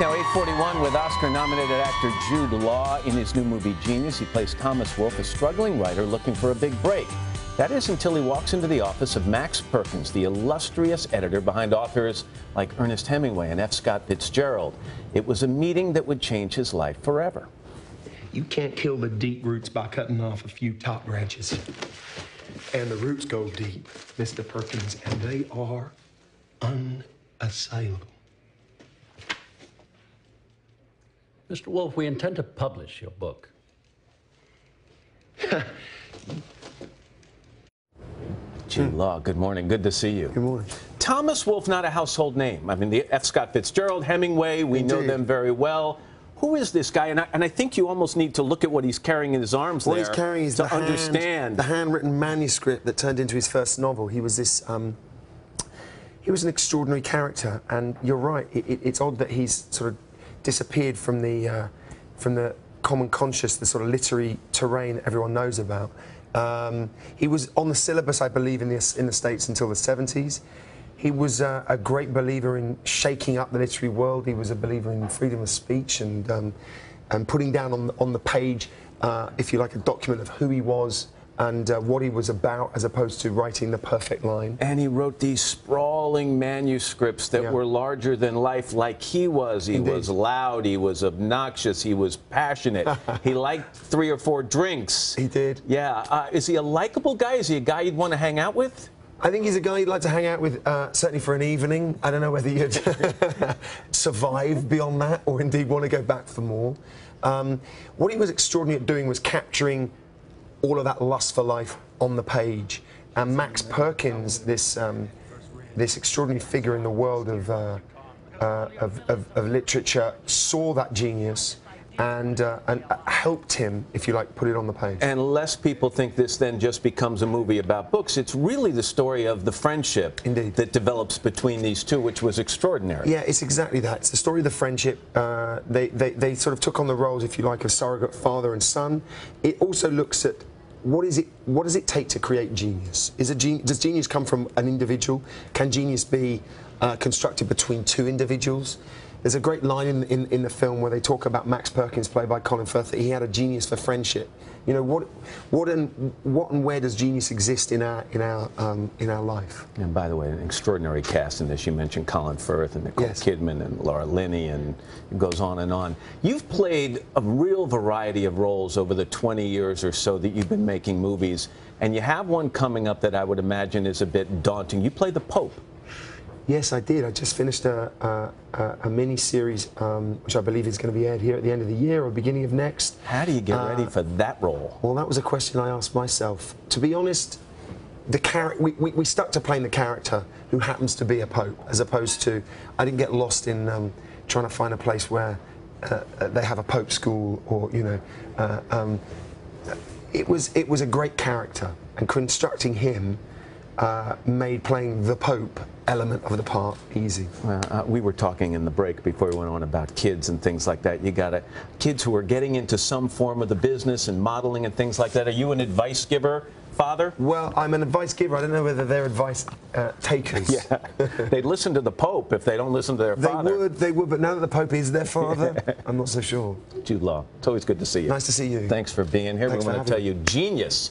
Now, 8:41 with Oscar-nominated actor Jude Law in his new movie Genius. He plays Thomas Wolfe, a struggling writer looking for a big break. That is until he walks into the office of Max Perkins, the illustrious editor behind authors like Ernest Hemingway and F. Scott Fitzgerald. It was a meeting that would change his life forever. You can't kill the deep roots by cutting off a few top branches. And the roots go deep, Mr. Perkins, and they are unassailable. Mr. Wolfe, we intend to publish your book. Jude Law, good morning. Good to see you. Good morning. Thomas Wolfe, not a household name. I mean, the F. Scott Fitzgerald, Hemingway, we know them very well. Who is this guy? And I think you almost need to look at what he's carrying in his arms there. What he's carrying is to understand. The handwritten manuscript that turned into his first novel. He was this, he was an extraordinary character. And you're right, it's odd that he's sort of disappeared from the common conscious, the sort of literary terrain everyone knows about. He was on the syllabus, I believe, in the States until the 70s. He was a great believer in shaking up the literary world. He was a believer in freedom of speech and putting down on the page, if you like, a document of who he was and what he was about, as opposed to writing the perfect line. And he wrote these sprawling manuscripts that were larger than life, like he was. He was loud, he was obnoxious, he was passionate. He liked 3 or 4 drinks. He did. Yeah. Is he a likable guy? Is he a guy you'd want to hang out with? I think he's a guy you'd like to hang out with, certainly for an evening. I don't know whether you'd survive beyond that or indeed want to go back for more. What he was extraordinary at doing was capturing all of that lust for life on the page. And Max Perkins, this extraordinary figure in the world of literature, saw that genius and helped him, if you like, put it on the page. And lest people think this then just becomes a movie about books, it's really the story of the friendship that develops between these two, which was extraordinary. Yeah, it's exactly that. It's the story of the friendship. They sort of took on the roles, if you like, of surrogate father and son. It also looks at what does it take to create genius? Does genius come from an individual? Can genius be constructed between two individuals? There's a great line in the film where they talk about Max Perkins, played by Colin Firth, that he had a genius for friendship. You know, what and where does genius exist in our life? And by the way, an extraordinary cast in this. You mentioned Colin Firth and Nicole Kidman and Laura Linney, and it goes on and on. You've played a real variety of roles over the 20 years or so that you've been making movies, and you have one coming up that I would imagine is a bit daunting. You play the Pope. Yes, I did. I just finished a mini-series, which I believe is going to be aired here at the end of the year or beginning of next. How do you get ready for that role? Well, that was a question I asked myself. To be honest, we stuck to playing the character who happens to be a pope, as opposed to, I didn't get lost in trying to find a place where they have a pope school or, you know. It was a great character, and constructing him made playing the Pope element of the part easy. We were talking in the break before we went on about kids and things like that. You got kids who are getting into some form of the business and modeling and things like that. Are you an advice giver, father? Well, I'm an advice giver. I don't know whether they're advice takers. Yeah, they'd listen to the Pope if they don't listen to their father. They would, but now that the Pope is their father, I'm not so sure. Jude Law, it's always good to see you. Nice to see you. Thanks for being here. We want to tell you, Genius